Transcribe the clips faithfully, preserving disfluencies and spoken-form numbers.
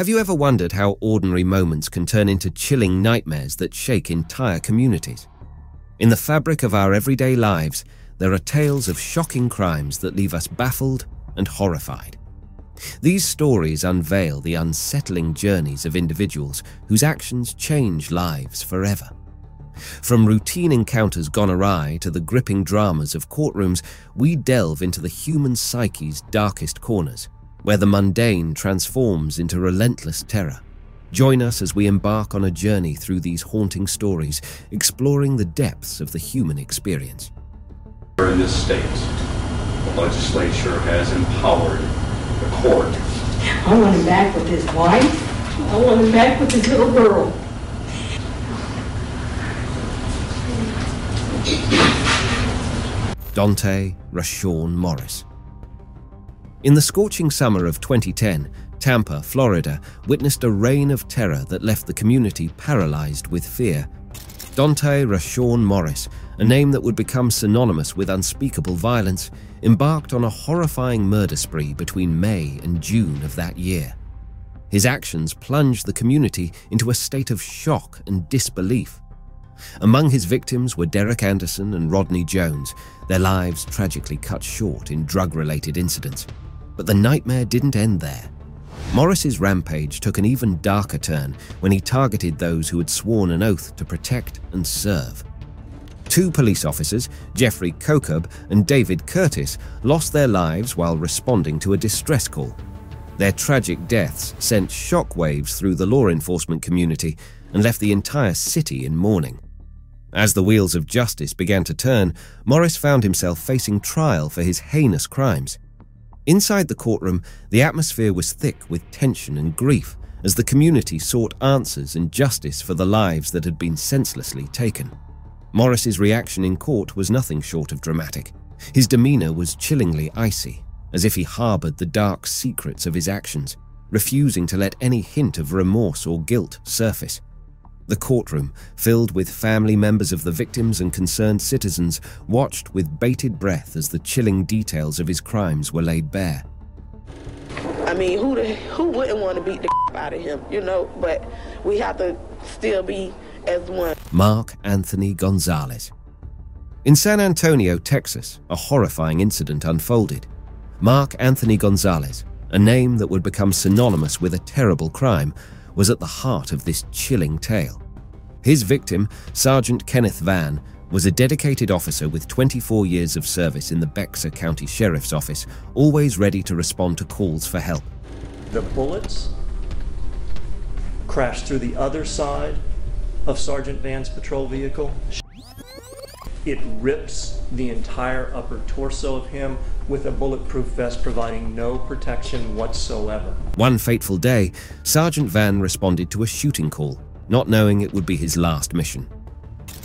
Have you ever wondered how ordinary moments can turn into chilling nightmares that shake entire communities? In the fabric of our everyday lives, there are tales of shocking crimes that leave us baffled and horrified. These stories unveil the unsettling journeys of individuals whose actions change lives forever. From routine encounters gone awry to the gripping dramas of courtrooms, we delve into the human psyche's darkest corners, where the mundane transforms into relentless terror. Join us as we embark on a journey through these haunting stories, exploring the depths of the human experience. In this state, the legislature has empowered the court. I want him back with his wife. I want him back with his little girl. Dante Rashawn Morris. In the scorching summer of twenty ten, Tampa, Florida, witnessed a reign of terror that left the community paralyzed with fear. Dante Rashawn Morris, a name that would become synonymous with unspeakable violence, embarked on a horrifying murder spree between May and June of that year. His actions plunged the community into a state of shock and disbelief. Among his victims were Derek Anderson and Rodney Jones, their lives tragically cut short in drug-related incidents. But the nightmare didn't end there. Morris's rampage took an even darker turn when he targeted those who had sworn an oath to protect and serve. Two police officers, Jeffrey Kokub and David Curtis, lost their lives while responding to a distress call. Their tragic deaths sent shockwaves through the law enforcement community and left the entire city in mourning. As the wheels of justice began to turn, Morris found himself facing trial for his heinous crimes. Inside the courtroom, the atmosphere was thick with tension and grief as the community sought answers and justice for the lives that had been senselessly taken. Morris's reaction in court was nothing short of dramatic. His demeanor was chillingly icy, as if he harbored the dark secrets of his actions, refusing to let any hint of remorse or guilt surface. The courtroom, filled with family members of the victims and concerned citizens, watched with bated breath as the chilling details of his crimes were laid bare. I mean, who the, who wouldn't want to beat the crap out of him, you know? But we have to still be as one. Mark Anthony Gonzalez. In San Antonio, Texas, a horrifying incident unfolded. Mark Anthony Gonzalez, a name that would become synonymous with a terrible crime, was at the heart of this chilling tale. His victim, Sergeant Kenneth Van, was a dedicated officer with twenty-four years of service in the Bexar County Sheriff's Office, always ready to respond to calls for help. The bullets crashed through the other side of Sergeant Van's patrol vehicle. It rips the entire upper torso of him, with a bulletproof vest providing no protection whatsoever. One fateful day, Sergeant Van responded to a shooting call, not knowing it would be his last mission.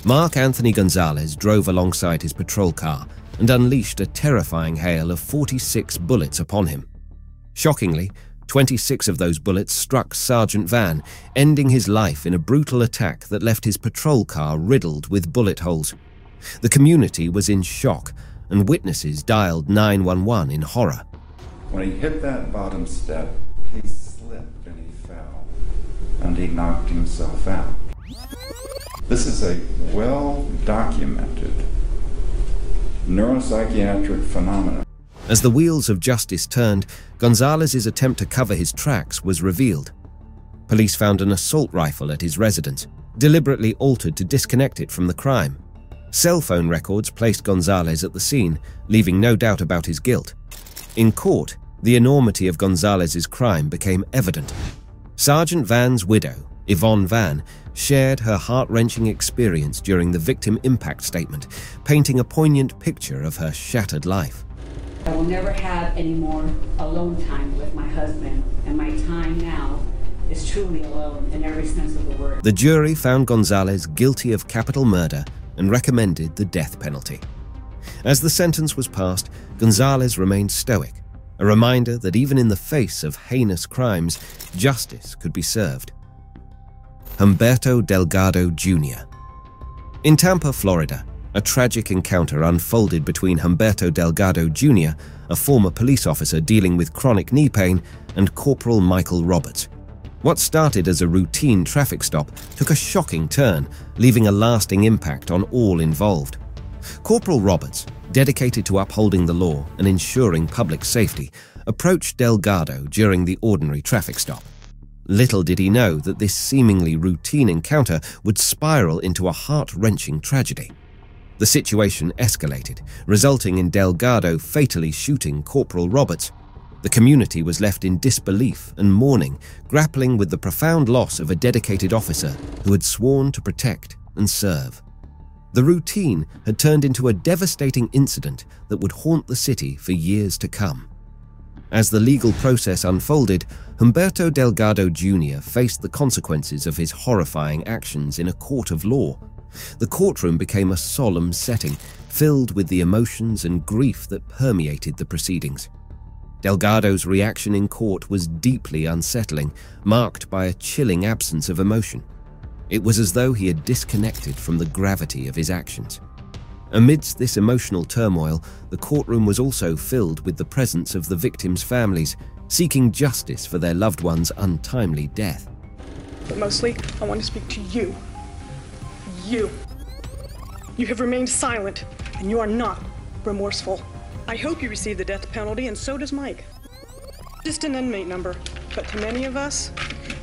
Mark Anthony Gonzalez drove alongside his patrol car and unleashed a terrifying hail of forty-six bullets upon him. Shockingly, twenty-six of those bullets struck Sergeant Van, ending his life in a brutal attack that left his patrol car riddled with bullet holes. The community was in shock, and witnesses dialed nine one one in horror. When he hit that bottom step, he slipped and he fell, and he knocked himself out. This is a well-documented neuropsychiatric phenomenon. As the wheels of justice turned, Gonzalez's attempt to cover his tracks was revealed. Police found an assault rifle at his residence, deliberately altered to disconnect it from the crime. Cell phone records placed Gonzalez at the scene, leaving no doubt about his guilt. In court, the enormity of Gonzalez's crime became evident. Sergeant Van's widow, Yvonne Vann, shared her heart-wrenching experience during the victim impact statement, painting a poignant picture of her shattered life. I will never have any more alone time with my husband, and my time now is truly alone in every sense of the word. The jury found Gonzalez guilty of capital murder and recommended the death penalty. As the sentence was passed, Gonzalez remained stoic, a reminder that even in the face of heinous crimes, justice could be served. Humberto Delgado Junior In Tampa, Florida, a tragic encounter unfolded between Humberto Delgado Junior, a former police officer dealing with chronic knee pain, and Corporal Michael Roberts. What started as a routine traffic stop took a shocking turn, leaving a lasting impact on all involved. Corporal Roberts, dedicated to upholding the law and ensuring public safety, approached Delgado during the ordinary traffic stop. Little did he know that this seemingly routine encounter would spiral into a heart-wrenching tragedy. The situation escalated, resulting in Delgado fatally shooting Corporal Roberts. The community was left in disbelief and mourning, grappling with the profound loss of a dedicated officer who had sworn to protect and serve. The routine had turned into a devastating incident that would haunt the city for years to come. As the legal process unfolded, Humberto Delgado Junior faced the consequences of his horrifying actions in a court of law. The courtroom became a solemn setting, filled with the emotions and grief that permeated the proceedings. Delgado's reaction in court was deeply unsettling, marked by a chilling absence of emotion. It was as though he had disconnected from the gravity of his actions. Amidst this emotional turmoil, the courtroom was also filled with the presence of the victims' families, seeking justice for their loved ones' untimely death. But mostly, I want to speak to you. You. You have remained silent, and you are not remorseful. I hope you receive the death penalty, and so does Mike. Just an inmate number, but to many of us,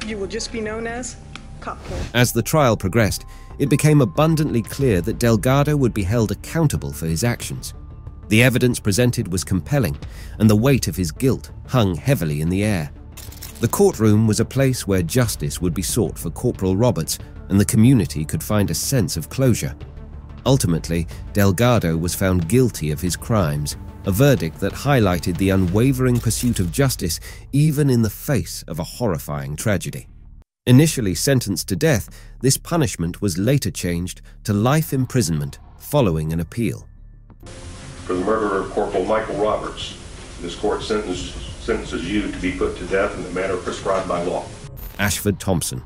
you will just be known as cop killer. As the trial progressed, it became abundantly clear that Delgado would be held accountable for his actions. The evidence presented was compelling, and the weight of his guilt hung heavily in the air. The courtroom was a place where justice would be sought for Corporal Roberts, and the community could find a sense of closure. Ultimately, Delgado was found guilty of his crimes, a verdict that highlighted the unwavering pursuit of justice even in the face of a horrifying tragedy. Initially sentenced to death, this punishment was later changed to life imprisonment following an appeal. For the murder of Corporal Michael Roberts, this court sentence, sentences you to be put to death in the manner prescribed by law. Ashford Thompson.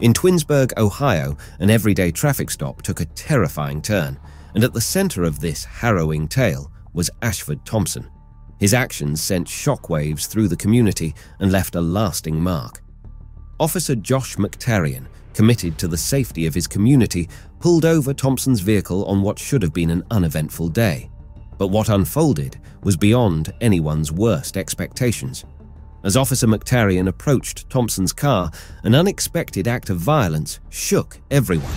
In Twinsburg, Ohio, an everyday traffic stop took a terrifying turn, and at the center of this harrowing tale was Ashford Thompson. His actions sent shockwaves through the community and left a lasting mark. Officer Josh Miktarian, committed to the safety of his community, pulled over Thompson's vehicle on what should have been an uneventful day. But what unfolded was beyond anyone's worst expectations. As Officer Miktarian approached Thompson's car, an unexpected act of violence shook everyone.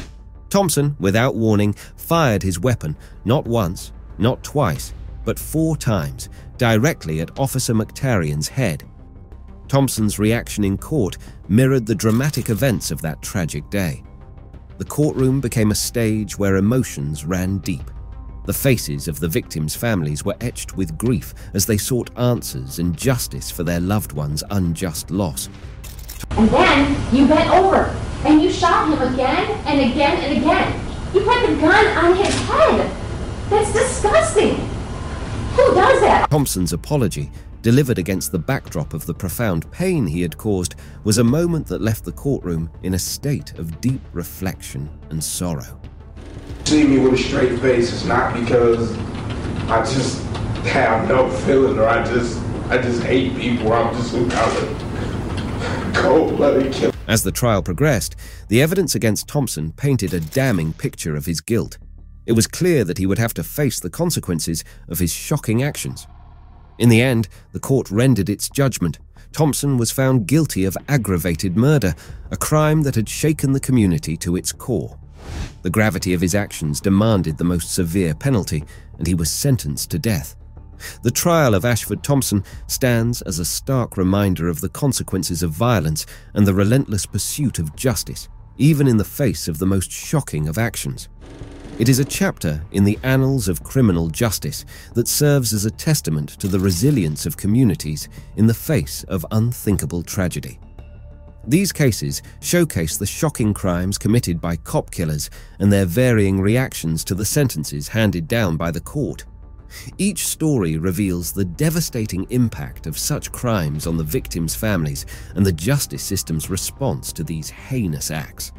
Thompson, without warning, fired his weapon, not once, not twice, but four times, directly at Officer Miktarian's head. Thompson's reaction in court mirrored the dramatic events of that tragic day. The courtroom became a stage where emotions ran deep. The faces of the victims' families were etched with grief as they sought answers and justice for their loved ones' unjust loss. And then you bent over, and you shot him again and again and again. You put the gun on his head. That's disgusting. Who does that? Thompson's apology, delivered against the backdrop of the profound pain he had caused, was a moment that left the courtroom in a state of deep reflection and sorrow. See me with a straight face is not because I just have no feeling or I just I just hate people. I'm just a cold-blooded killer. As the trial progressed, the evidence against Thompson painted a damning picture of his guilt. It was clear that he would have to face the consequences of his shocking actions. In the end, the court rendered its judgment. Thompson was found guilty of aggravated murder, a crime that had shaken the community to its core. The gravity of his actions demanded the most severe penalty, and he was sentenced to death. The trial of Ashford Thompson stands as a stark reminder of the consequences of violence and the relentless pursuit of justice, even in the face of the most shocking of actions. It is a chapter in the annals of criminal justice that serves as a testament to the resilience of communities in the face of unthinkable tragedy. These cases showcase the shocking crimes committed by cop killers and their varying reactions to the sentences handed down by the court. Each story reveals the devastating impact of such crimes on the victims' families and the justice system's response to these heinous acts.